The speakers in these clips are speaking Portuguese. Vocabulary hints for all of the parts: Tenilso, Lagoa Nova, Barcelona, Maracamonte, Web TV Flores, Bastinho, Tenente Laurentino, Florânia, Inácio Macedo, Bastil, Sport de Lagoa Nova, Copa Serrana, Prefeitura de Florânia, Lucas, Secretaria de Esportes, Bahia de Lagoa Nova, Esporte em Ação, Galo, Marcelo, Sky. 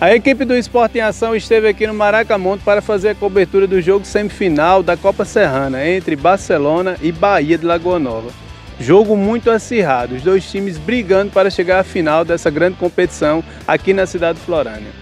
A equipe do Esporte em Ação esteve aqui no Maracamonte para fazer a cobertura do jogo semifinal da Copa Serrana entre Barcelona e Bahia de Lagoa Nova. Jogo muito acirrado, os dois times brigando para chegar à final dessa grande competição aqui na cidade de Florânia.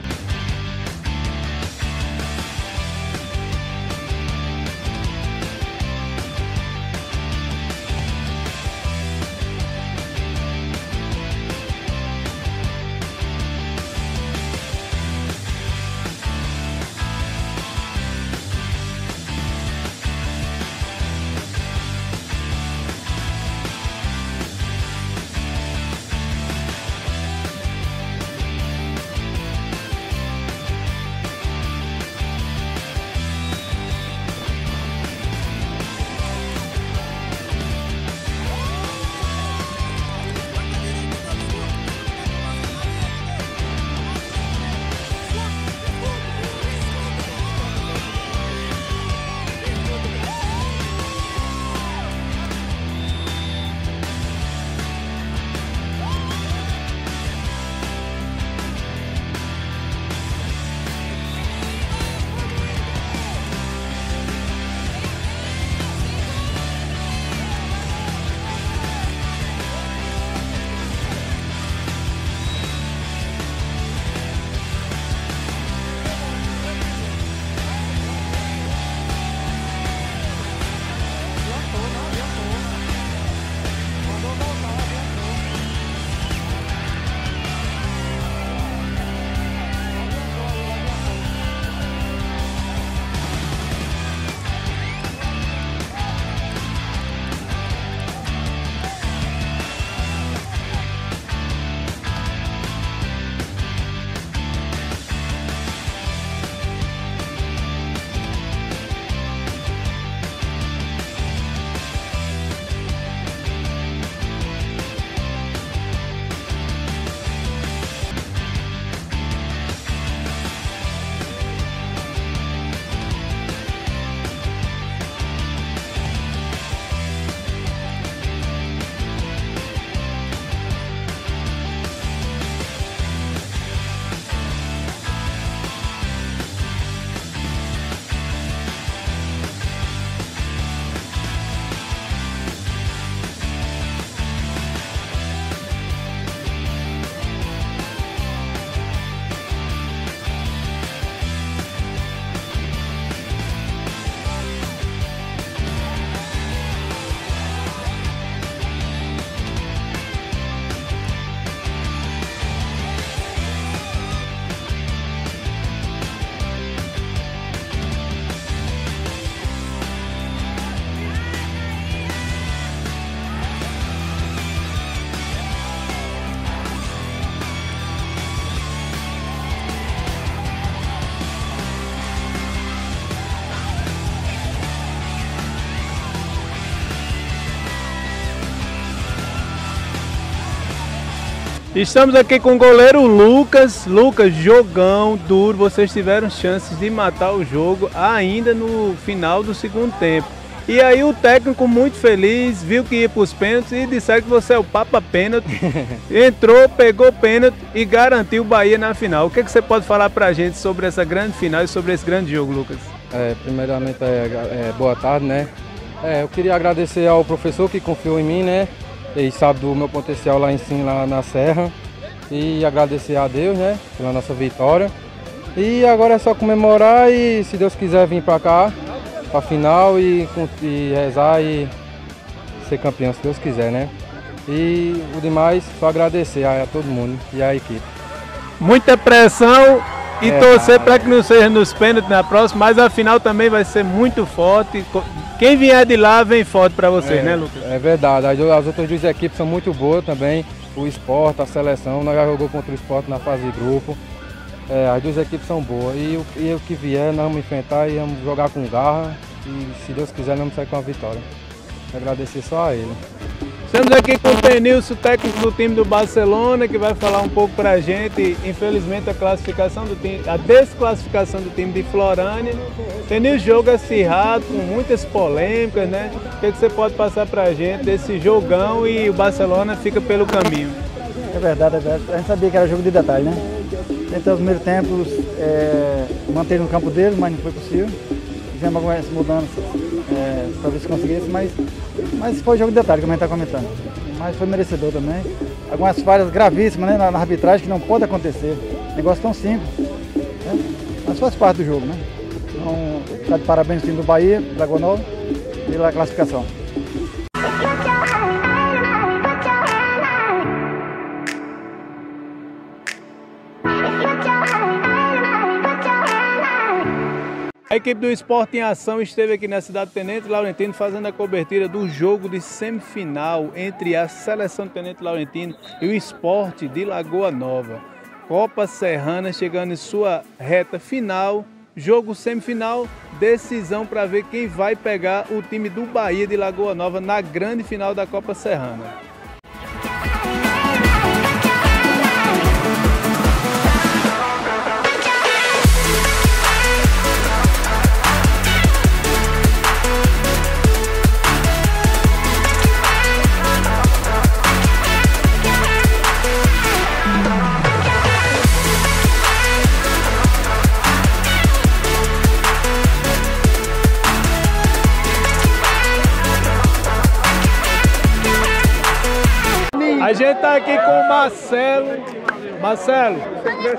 Estamos aqui com o goleiro Lucas. Lucas, jogão duro, vocês tiveram chances de matar o jogo ainda no final do segundo tempo. E aí o técnico, muito feliz, viu que ia para os pênaltis e disseram que você é o Papa Pênalti. Entrou, pegou pênalti e garantiu o Bahia na final. O que, é que você pode falar para a gente sobre essa grande final e sobre esse grande jogo, Lucas? Primeiramente, boa tarde, né? Eu queria agradecer ao professor que confiou em mim, né? Ele sabe do meu potencial lá em cima, lá na Serra. E agradecer a Deus, né, pela nossa vitória. E agora é só comemorar e, se Deus quiser, vir pra cá, pra final e rezar e ser campeão, se Deus quiser, né. E o demais, só agradecer a todo mundo e a equipe. Muita pressão e torcer para que não seja nos pênaltis na próxima, mas a final também vai ser muito forte. Quem vier de lá vem forte para vocês, né, Lucas? É verdade, as outras duas equipes são muito boas também, o Sport, a seleção, nós já jogamos contra o Sport na fase de grupo, as duas equipes são boas e o que vier nós vamos enfrentar e vamos jogar com garra e, se Deus quiser, nós vamos sair com a vitória. Agradecer só a ele. Estamos aqui com o Tenilso, técnico do time do Barcelona, que vai falar um pouco para a gente. Infelizmente, a desclassificação do time de Florânia. Tenilso, jogo acirrado, com muitas polêmicas, né? O que você pode passar para a gente desse jogão e o Barcelona fica pelo caminho? É verdade, é verdade. A gente sabia que era jogo de detalhe, né? Tentei os primeiros tempos manter no campo dele, mas não foi possível. Fizemos algumas mudanças para ver se conseguisse, mas foi jogo de detalhe, como a gente está comentando. Mas foi merecedor também. Algumas falhas gravíssimas, né, na arbitragem, que não pode acontecer. Negócio tão simples, né? Mas faz parte do jogo, né? Então, está de parabéns o time do Bahia, da Lagoa Nova, pela classificação. A equipe do Esporte em Ação esteve aqui na cidade do Tenente Laurentino fazendo a cobertura do jogo de semifinal entre a seleção do Tenente Laurentino e o Sport de Lagoa Nova. Copa Serrana chegando em sua reta final, jogo semifinal, decisão para ver quem vai pegar o time do Bahia de Lagoa Nova na grande final da Copa Serrana. A gente está aqui com o Marcelo. Marcelo,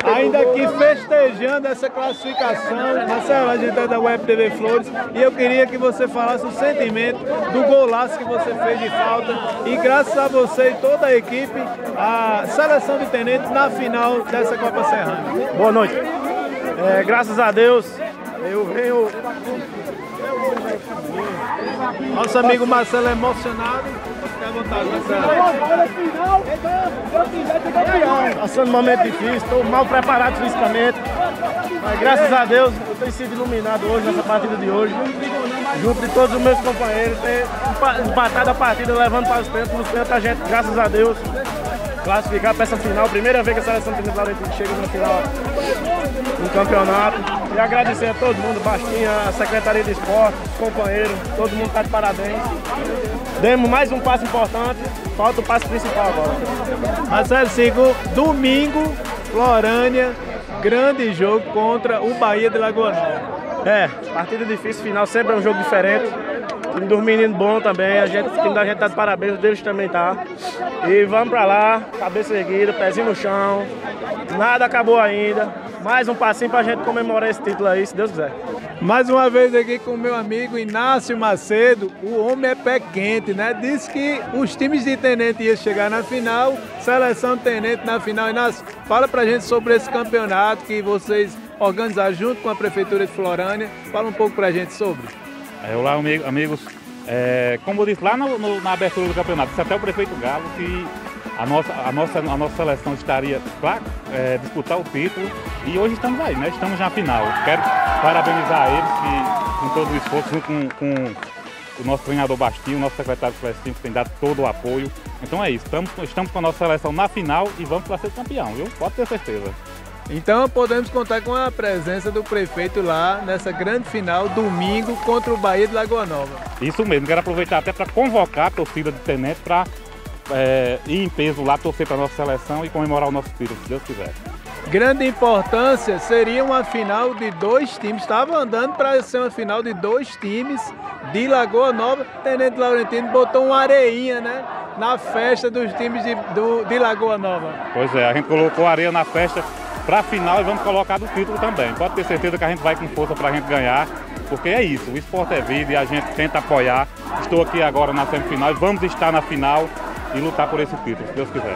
ainda aqui festejando essa classificação. Marcelo, a gente é da Web TV Flores e eu queria que você falasse o sentimento do golaço que você fez de falta. E graças a você e toda a equipe, a seleção de tenentes na final dessa Copa Serrana. Boa noite. Graças a Deus, eu venho... Nosso amigo Marcelo é emocionado. Fica à vontade, Marcelo. Passando um momento difícil, estou mal preparado fisicamente. Mas graças a Deus eu tenho sido iluminado hoje nessa partida de hoje. Junto de todos os meus companheiros, ter empatado a partida, levando para os pênaltis. Nos pênaltis a gente, graças a Deus, classificar para essa final. Primeira vez que a seleção do Tenente Laurentino chega na final do campeonato. E agradecer a todo mundo, Bastinho, a Secretaria de Esportes, companheiro, todo mundo está de parabéns. Demos mais um passo importante, falta o passo principal agora. Marcelo, sigo, domingo, Florânia, grande jogo contra o Bahia de Lagoa Nova. Partida difícil, final sempre é um jogo diferente. O time dos meninos bom também, o time da gente tá de parabéns, o deles também tá. E vamos pra lá, cabeça erguida, pezinho no chão, nada acabou ainda. Mais um passinho pra gente comemorar esse título aí, se Deus quiser. Mais uma vez aqui com o meu amigo Inácio Macedo, o homem é pé quente, né? Disse que os times de tenente iam chegar na final, seleção tenente na final. Inácio, fala pra gente sobre esse campeonato que vocês organizaram junto com a Prefeitura de Florânia. Fala um pouco pra gente sobre. Olá, amigos. Como eu disse lá na abertura do campeonato, disse até o prefeito Galo que a nossa seleção estaria para disputar o título e hoje estamos aí, né? Estamos na final. Quero parabenizar a eles que, com todo o esforço, junto com o nosso treinador Bastil, o nosso secretário de Esportes, que tem dado todo o apoio. Então é isso, estamos com a nossa seleção na final e vamos para ser campeão, viu? Pode ter certeza. Então podemos contar com a presença do prefeito lá nessa grande final, domingo, contra o Bahia de Lagoa Nova. Isso mesmo, quero aproveitar até para convocar a torcida do Tenente para ir em peso lá, torcer para a nossa seleção e comemorar o nosso título, se Deus quiser. Grande importância seria uma final de dois times, estava andando para ser uma final de dois times de Lagoa Nova. Tenente Laurentino botou uma areinha, né, na festa dos times de Lagoa Nova. Pois é, a gente colocou areia na festa para a final e vamos colocar do título também. Pode ter certeza que a gente vai com força para a gente ganhar, porque é isso, o esporte é vida e a gente tenta apoiar. Estou aqui agora na semifinal e vamos estar na final e lutar por esse título, se Deus quiser.